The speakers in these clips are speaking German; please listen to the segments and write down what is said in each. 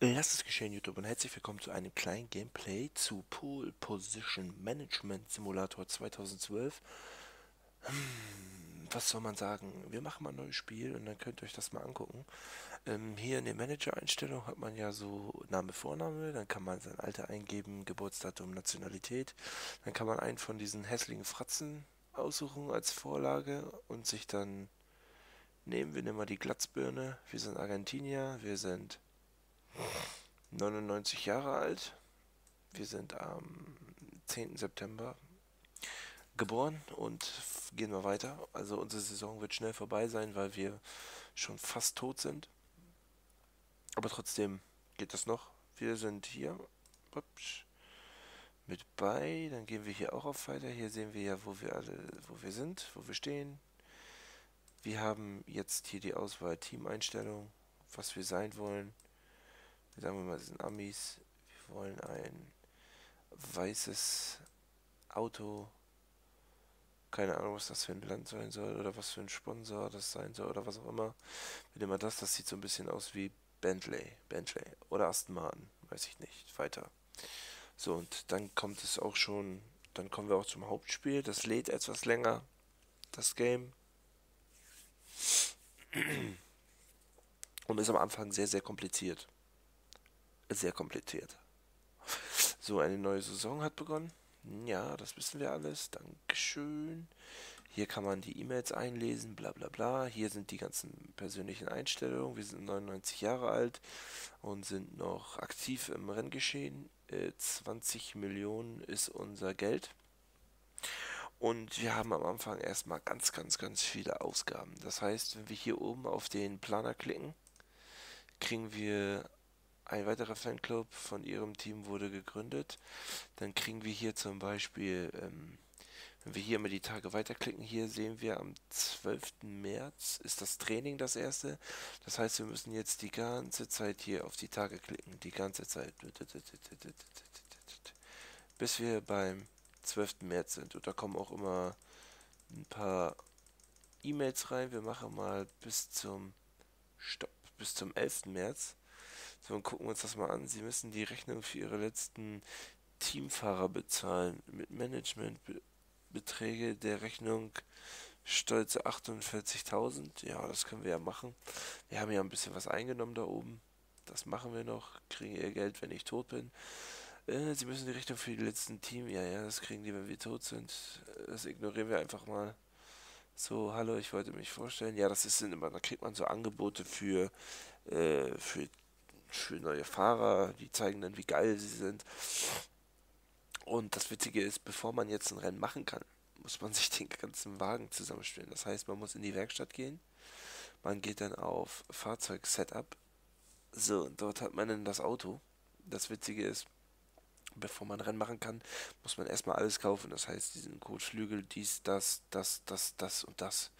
Lasst es geschehen, YouTube, und herzlich willkommen zu einem kleinen Gameplay zu Pool Position Management Simulator 2012. Was soll man sagen? Wir machen mal ein neues Spiel und dann könnt ihr euch das mal angucken. Hier in den Manager-Einstellungen hat man ja so Name, Vorname, dann kann man sein Alter eingeben, Geburtsdatum, Nationalität. Dann kann man einen von diesen hässlichen Fratzen aussuchen als Vorlage und sich dann nehmen wir die Glatzbirne. Wir sind Argentinier, wir sind 99 Jahre alt. Wir sind am 10. September geboren und gehen wir weiter. Also unsere Saison wird schnell vorbei sein, weil wir schon fast tot sind. Aber trotzdem geht das noch. Wir sind hier mit bei. Dann gehen wir hier auch auf weiter. Hier sehen wir ja, wo wir sind, wo wir stehen. Wir haben jetzt hier die Auswahl Teameinstellung, was wir sein wollen. Sagen wir mal, das sind Amis. Wir wollen ein weißes Auto. Keine Ahnung, was das für ein Land sein soll oder was für ein Sponsor das sein soll oder was auch immer. Wir nehmen mal das, das sieht so ein bisschen aus wie Bentley oder Aston Martin, weiß ich nicht. Weiter. So, und dann kommt es auch schon, dann kommen wir auch zum Hauptspiel. Das lädt etwas länger, das Game. Und ist am Anfang sehr, sehr kompliziert. Sehr kompliziert. So, eine neue Saison hat begonnen. Ja, das wissen wir alles. Dankeschön. Hier kann man die E-Mails einlesen, bla bla bla. Hier sind die ganzen persönlichen Einstellungen. Wir sind 99 Jahre alt und sind noch aktiv im Renngeschehen. 20 Millionen ist unser Geld. Und wir haben am Anfang erstmal ganz viele Ausgaben. Das heißt, wenn wir hier oben auf den Planer klicken, kriegen wir ein weiterer Fanclub von ihrem Team wurde gegründet. Dann kriegen wir hier zum Beispiel, wenn wir hier immer die Tage weiterklicken, hier sehen wir am 12. März ist das Training das erste. Das heißt, wir müssen jetzt die ganze Zeit hier auf die Tage klicken. Die ganze Zeit. Bis wir beim 12. März sind. Und da kommen auch immer ein paar E-Mails rein. Wir machen mal bis zum 11. März. So, und gucken wir uns das mal an. Sie müssen die Rechnung für Ihre letzten Teamfahrer bezahlen. Mit Managementbeträge der Rechnung stolze 48.000. Ja, das können wir ja machen. Wir haben ja ein bisschen was eingenommen da oben. Das machen wir noch. Kriegen Ihr Geld, wenn ich tot bin. Sie müssen die Rechnung für die letzten Team... Ja, das kriegen die, wenn wir tot sind. Das ignorieren wir einfach mal. So, hallo, ich wollte mich vorstellen. Ja, das ist immer... Da kriegt man so Angebote für neue Fahrer. Die zeigen dann, wie geil sie sind. Und das Witzige ist, bevor man jetzt ein Rennen machen kann, muss man sich den ganzen Wagen zusammenstellen. Das heißt, man muss in die Werkstatt gehen. Man geht dann auf Fahrzeug-Setup. So, und dort hat man dann das Auto. Das Witzige ist, bevor man Rennen machen kann, muss man erstmal alles kaufen. Das heißt, diesen Kotflügel, dies, das und das.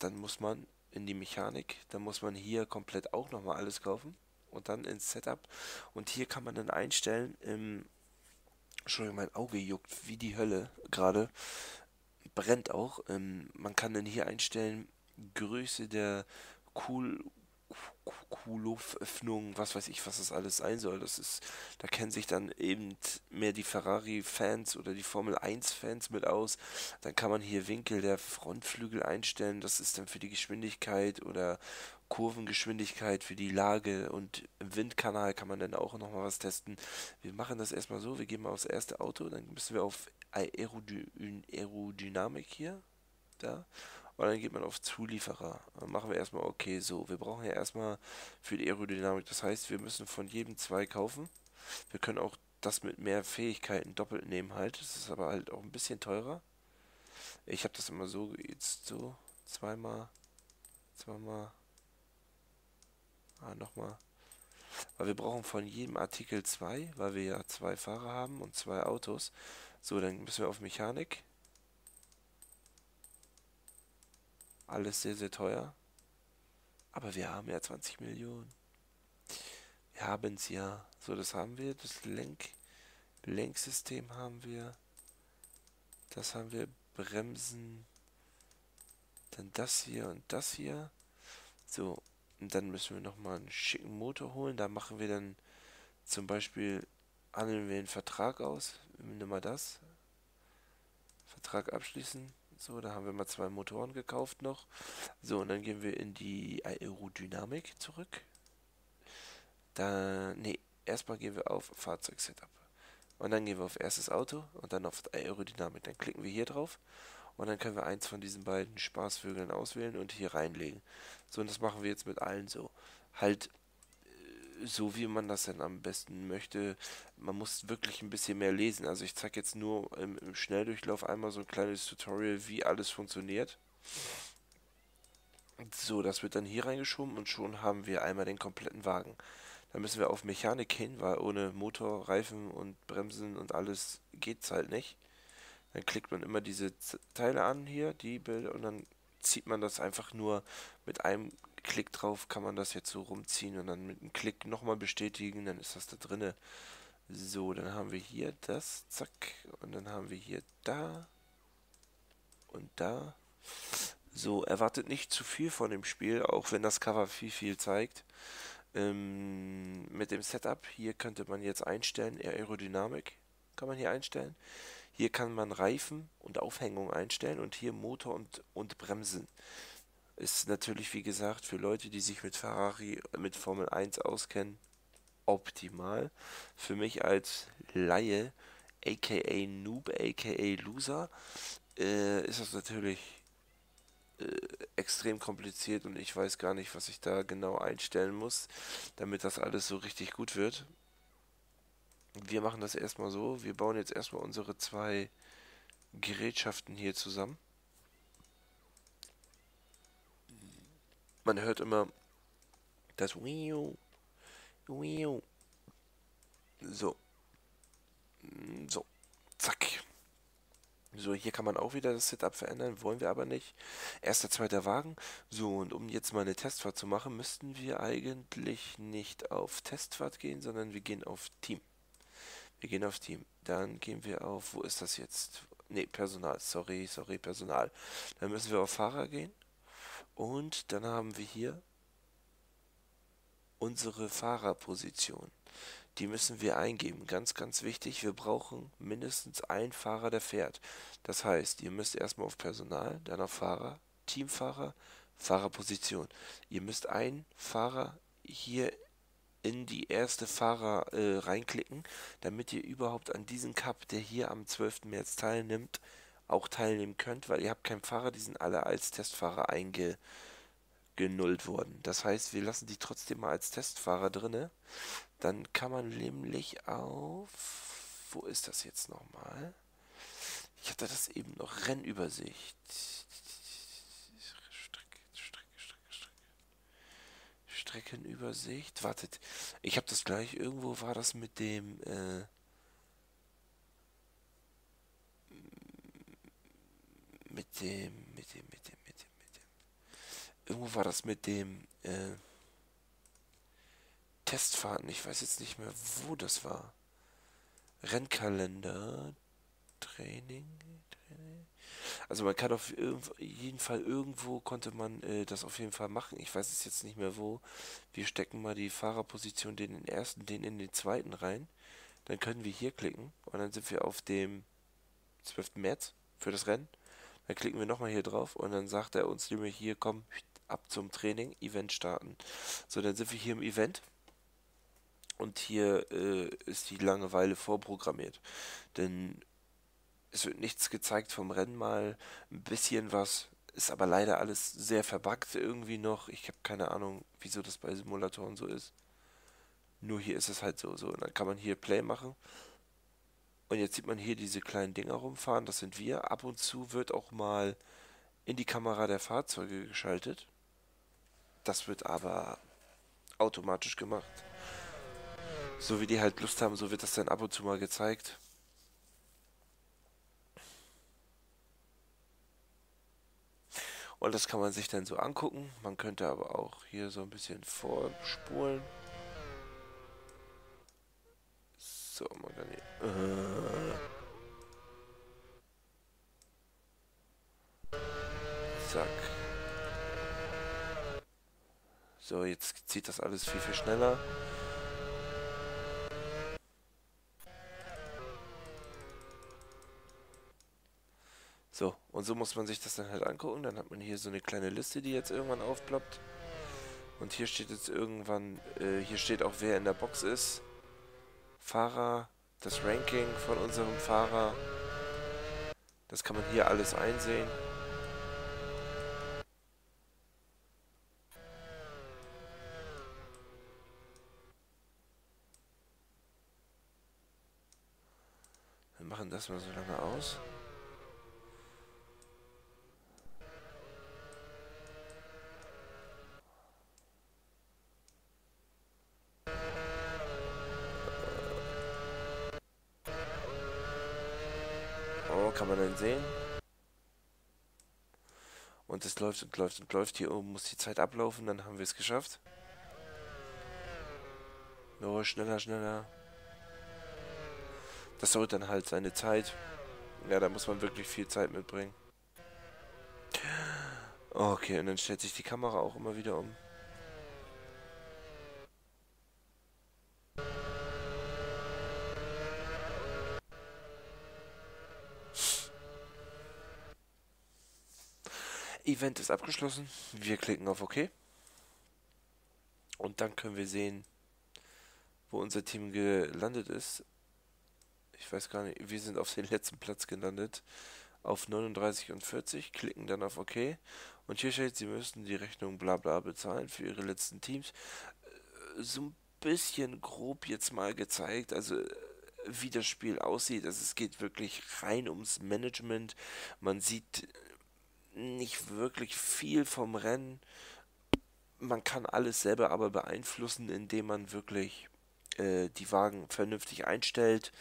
Dann muss man in die Mechanik, dann muss man hier komplett auch nochmal alles kaufen und dann ins Setup. Und hier kann man dann einstellen, Entschuldigung, mein Auge juckt wie die Hölle gerade, brennt auch. Man kann dann hier einstellen, Größe der Kuhlöffnung, was weiß ich, was das alles sein soll. Das ist, da kennen sich dann eben mehr die Ferrari-Fans oder die Formel-1-Fans mit aus. Dann kann man hier Winkel der Frontflügel einstellen. Das ist dann für die Geschwindigkeit oder Kurvengeschwindigkeit, für die Lage, und im Windkanal kann man dann auch nochmal was testen. Wir machen das erstmal so, wir gehen mal aufs erste Auto, dann müssen wir auf Aerodynamik hier, da. Und dann geht man auf Zulieferer. Dann machen wir erstmal, okay, so. Wir brauchen ja erstmal für die Aerodynamik. Das heißt, wir müssen von jedem zwei kaufen. Wir können auch das mit mehr Fähigkeiten doppelt nehmen halt. Das ist aber halt auch ein bisschen teurer. Ich habe das immer so, jetzt so, zweimal, nochmal. Weil wir brauchen von jedem Artikel zwei, weil wir ja zwei Fahrer haben und zwei Autos. So, dann müssen wir auf Mechanik. Alles sehr, sehr teuer. Aber wir haben ja 20 Millionen. Wir haben es ja. So, das haben wir. Das Lenksystem haben wir. Das haben wir. Bremsen. Dann das hier und das hier. So, Und dann müssen wir nochmal einen schicken Motor holen. Da machen wir dann zum Beispiel, handeln wir einen Vertrag aus. Nimm mal das. Vertrag abschließen. So, da haben wir mal 2 Motoren gekauft noch. So, und dann gehen wir in die Aerodynamik zurück. Da, nee, erstmal gehen wir auf Fahrzeug-Setup. Und dann gehen wir auf erstes Auto und dann auf Aerodynamik. Dann klicken wir hier drauf und dann können wir eins von diesen beiden Spaßvögeln auswählen und hier reinlegen. So, und das machen wir jetzt mit allen so. Halt so, wie man das dann am besten möchte. Man muss wirklich ein bisschen mehr lesen. Also ich zeige jetzt nur im Schnelldurchlauf einmal so ein kleines Tutorial, wie alles funktioniert. So, das wird dann hier reingeschoben und schon haben wir einmal den kompletten Wagen. Dann müssen wir auf Mechanik hin, weil ohne Motor, Reifen und Bremsen und alles geht es halt nicht. Dann klickt man immer diese Teile an hier, die Bilder, und dann zieht man das einfach nur mit einem Klick drauf, kann man das jetzt so rumziehen und dann mit einem Klick nochmal bestätigen, dann ist das da drinne. So, dann haben wir hier das, zack, und dann haben wir hier da und da. So, erwartet nicht zu viel von dem Spiel, auch wenn das Cover viel zeigt. Mit dem Setup hier könnte man jetzt einstellen, Aerodynamik kann man hier einstellen. Hier kann man Reifen und Aufhängung einstellen und hier Motor und Bremsen. Ist natürlich, wie gesagt, für Leute, die sich mit Ferrari, mit Formel 1 auskennen, optimal. Für mich als Laie, aka Noob, aka Loser, ist das natürlich extrem kompliziert und ich weiß gar nicht, was ich da genau einstellen muss, damit das alles so richtig gut wird. Wir machen das erstmal so, wir bauen jetzt erstmal unsere 2 Gerätschaften hier zusammen. Man hört immer das Wiu, Wiu. So. So. Zack. So, hier kann man auch wieder das Setup verändern, wollen wir aber nicht. Erster, zweiter Wagen. So, und um jetzt mal eine Testfahrt zu machen, müssten wir eigentlich nicht auf Testfahrt gehen, sondern wir gehen auf Team. Wir gehen auf Team. Dann gehen wir auf, wo ist das jetzt? Ne, Personal. Sorry, Personal. Dann müssen wir auf Fahrer gehen. Und dann haben wir hier unsere Fahrerposition. Die müssen wir eingeben. Ganz wichtig, wir brauchen mindestens einen Fahrer, der fährt. Das heißt, ihr müsst erstmal auf Personal, dann auf Fahrer, Teamfahrer, Fahrerposition. Ihr müsst einen Fahrer hier in die erste Fahrer reinklicken, damit ihr überhaupt an diesem Cup, der hier am 12. März teilnimmt, auch teilnehmen könnt, weil ihr habt keinen Fahrer, die sind alle als Testfahrer eingenullt worden. Das heißt, wir lassen die trotzdem mal als Testfahrer drinne. Dann kann man nämlich auf, wo ist das jetzt nochmal? Ich hatte das eben noch, Rennübersicht. Streckenübersicht. Wartet, ich habe das gleich, irgendwo war das mit dem irgendwo war das mit dem Testfahrten, ich weiß jetzt nicht mehr, wo das war. Rennkalender, Training. Also man kann auf jeden Fall, irgendwo konnte man das auf jeden Fall machen. Ich weiß es jetzt nicht mehr wo. Wir stecken mal die Fahrerposition, den in den ersten, den in den zweiten rein. Dann können wir hier klicken und dann sind wir auf dem 12. März für das Rennen. Dann klicken wir nochmal hier drauf und dann sagt er uns nämlich hier, komm, ab zum Training, Event starten. So, dann sind wir hier im Event und hier ist die Langeweile vorprogrammiert. Denn es wird nichts gezeigt vom Rennen, mal ein bisschen was, ist aber leider alles sehr verbuggt irgendwie noch. Ich habe keine Ahnung, wieso das bei Simulatoren so ist. Nur hier ist es halt so. Und dann kann man hier Play machen. Und jetzt sieht man hier diese kleinen Dinger rumfahren, das sind wir. Ab und zu wird auch mal in die Kamera der Fahrzeuge geschaltet. Das wird aber automatisch gemacht. So wie die halt Lust haben, so wird das dann ab und zu mal gezeigt. Und das kann man sich dann so angucken. Man könnte aber auch hier so ein bisschen vorspulen. So, man kann hier. Zack. So, jetzt zieht das alles viel, viel schneller. So, und so muss man sich das dann halt angucken. Dann hat man hier so eine kleine Liste, die jetzt irgendwann aufploppt. Und hier steht jetzt irgendwann, hier steht auch, wer in der Box ist. Fahrer, das Ranking von unserem Fahrer. Das kann man hier alles einsehen. Wir machen das mal so lange aus. Kann man denn sehen? Und es läuft und läuft und läuft. Hier oben muss die Zeit ablaufen, dann haben wir es geschafft. Nur schneller, schneller. Das dauert dann halt seine Zeit. Ja, da muss man wirklich viel Zeit mitbringen. Okay, und dann stellt sich die Kamera auch immer wieder um. Event ist abgeschlossen. Wir klicken auf OK. Und dann können wir sehen, wo unser Team gelandet ist. Ich weiß gar nicht, wir sind auf den letzten Platz gelandet. Auf 39 und 40. Klicken dann auf OK. Und hier steht, Sie müssen die Rechnung bla bla bezahlen für Ihre letzten Teams. So ein bisschen grob jetzt mal gezeigt. Also wie das Spiel aussieht. Also es geht wirklich rein ums Management. Man sieht nicht wirklich viel vom Rennen. Man kann alles selber aber beeinflussen, indem man wirklich die Wagen vernünftig einstellt.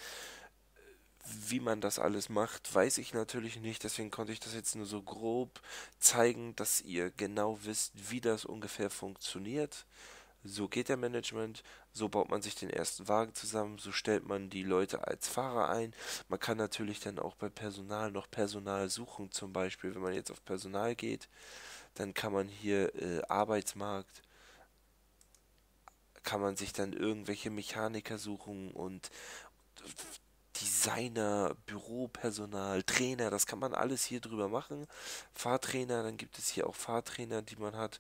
Wie man das alles macht, weiß ich natürlich nicht, deswegen konnte ich das jetzt nur so grob zeigen, dass ihr genau wisst, wie das ungefähr funktioniert. So geht der Management, so baut man sich den ersten Wagen zusammen, so stellt man die Leute als Fahrer ein. Man kann natürlich dann auch bei Personal noch Personal suchen, zum Beispiel, wenn man jetzt auf Personal geht, dann kann man hier Arbeitsmarkt, kann man sich dann irgendwelche Mechaniker suchen und Designer, Büropersonal, Trainer, das kann man alles hier drüber machen. Fahrtrainer, dann gibt es hier auch Fahrtrainer, die man hat.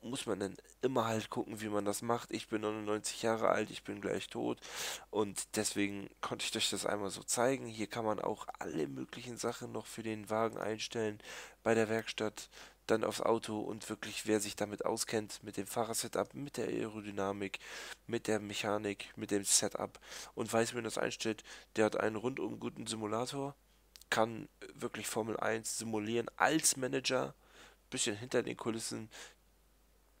Muss man dann immer halt gucken, wie man das macht. Ich bin 99 Jahre alt, ich bin gleich tot und deswegen konnte ich euch das einmal so zeigen. Hier kann man auch alle möglichen Sachen noch für den Wagen einstellen, bei der Werkstatt, dann aufs Auto und wirklich, wer sich damit auskennt, mit dem Fahrersetup, mit der Aerodynamik, mit der Mechanik, mit dem Setup und weiß, wie man das einstellt, der hat einen rundum guten Simulator, kann wirklich Formel 1 simulieren als Manager, bisschen hinter den Kulissen.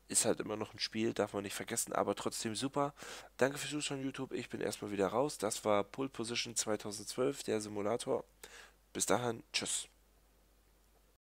Ist halt immer noch ein Spiel, darf man nicht vergessen, aber trotzdem super. Danke fürs Zuschauen, YouTube. Ich bin erstmal wieder raus. Das war Pool Position 2012, der Simulator. Bis dahin, tschüss.